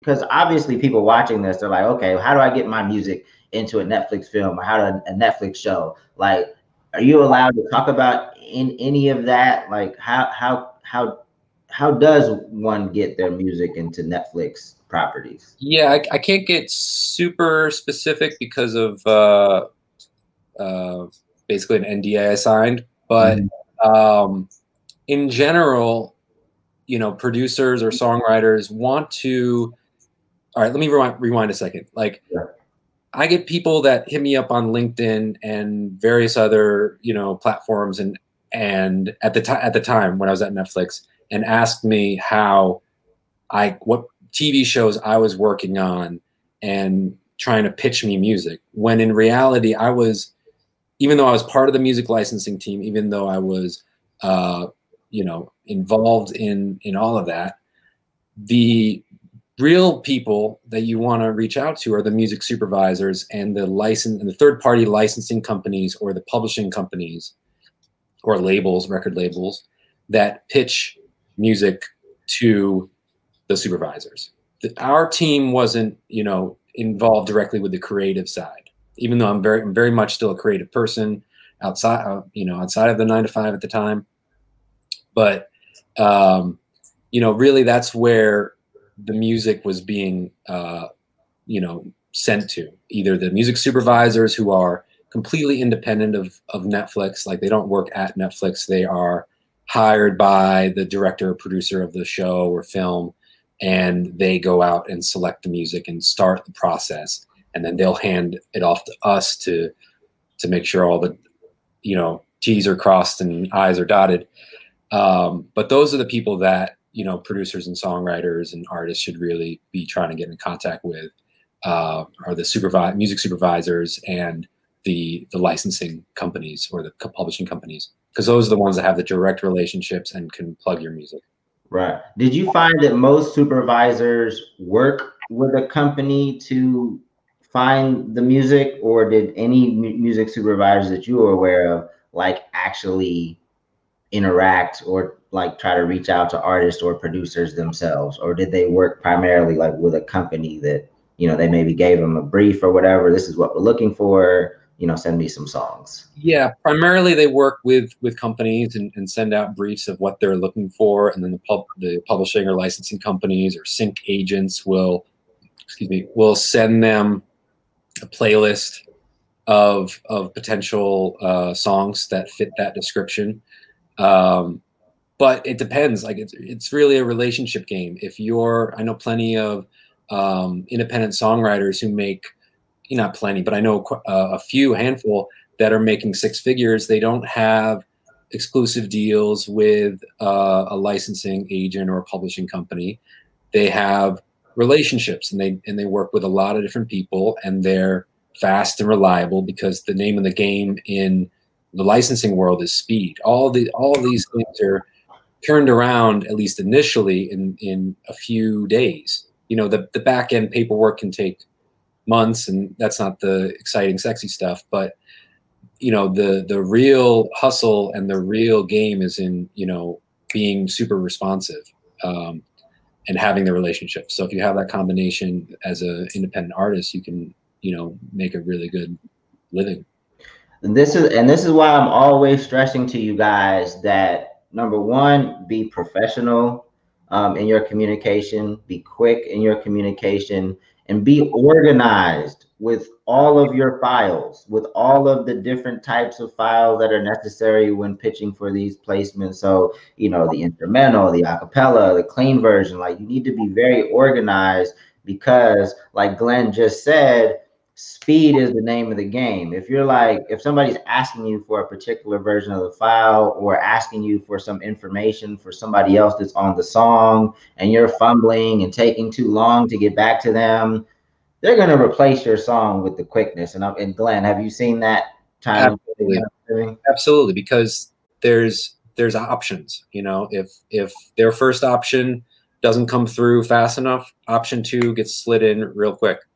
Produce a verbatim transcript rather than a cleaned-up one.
Because obviously people watching this, they're like, okay, how do I get my music into a Netflix film or how to a Netflix show? Like, are you allowed to talk about in any of that? Like, how how how how does one get their music into Netflix properties? Yeah, I, I can't get super specific because of uh, uh, basically an N D A I signed. But mm-hmm. um, in general, you know, producers or songwriters want to. All right, let me rewind, rewind a second. Like, yeah. I get people that hit me up on LinkedIn and various other, you know, platforms, and and at the time at the time when I was at Netflix, and asked me how I what T V shows I was working on and trying to pitch me music. When in reality, I was, even though I was part of the music licensing team, even though I was, uh, you know, involved in in all of that, the real people that you want to reach out to are the music supervisors and the license and the third-party licensing companies or the publishing companies or labels, record labels that pitch music to the supervisors. The, our team wasn't, you know, involved directly with the creative side, even though I'm very, I'm very much still a creative person outside, uh, you know, outside of the nine to five at the time. But, um, you know, really that's where the music was being, uh, you know, sent to either the music supervisors who are completely independent of, of Netflix. Like they don't work at Netflix. They are hired by the director or producer of the show or film, and they go out and select the music and start the process. And then they'll hand it off to us to, to make sure all the, you know, T's are crossed and I's are dotted. Um, but those are the people that, you know, producers and songwriters and artists should really be trying to get in contact with, uh, are the supervi- music supervisors and the the licensing companies or the publishing companies, because those are the ones that have the direct relationships and can plug your music. Right. Did you find that most supervisors work with a company to find the music, or did any mu- music supervisors that you were aware of, like, actually interact or like try to reach out to artists or producers themselves? Or did they work primarily like with a company that, you know, they maybe gave them a brief or whatever, this is what we're looking for, you know, send me some songs? Yeah, primarily they work with with companies and, and send out briefs of what they're looking for. And then the pub, the publishing or licensing companies or sync agents will, excuse me, will send them a playlist of, of potential uh, songs that fit that description. Um, but it depends. Like it's, it's really a relationship game. If you're, I know plenty of, um, independent songwriters who make, you know, not plenty, but I know a, a few handful that are making six figures. They don't have exclusive deals with, uh, a licensing agent or a publishing company. They have relationships, and they, and they work with a lot of different people, and they're fast and reliable, because the name of the game in the licensing world is speed. All the all these things are turned around, at least initially, in in a few days. You know, the the back end paperwork can take months, and that's not the exciting, sexy stuff. But you know, the the real hustle and the real game is in, you know, being super responsive um, and having the relationship. So if you have that combination as an independent artist, you can, you know, make a really good living. And this is and this is why I'm always stressing to you guys that, number one, be professional um, in your communication, be quick in your communication, and be organized with all of your files, with all of the different types of files that are necessary when pitching for these placements. So, you know, the instrumental, the acapella, the clean version, like you need to be very organized, because like Glenn just said, speed is the name of the game. If you're like, if somebody's asking you for a particular version of the file or asking you for some information for somebody else that's on the song, and you're fumbling and taking too long to get back to them, they're going to replace your song with the quickness. And, I'm, and Glenn, have you seen that time? Absolutely. Absolutely, because there's there's options. You know, if if their first option doesn't come through fast enough, option two gets slid in real quick.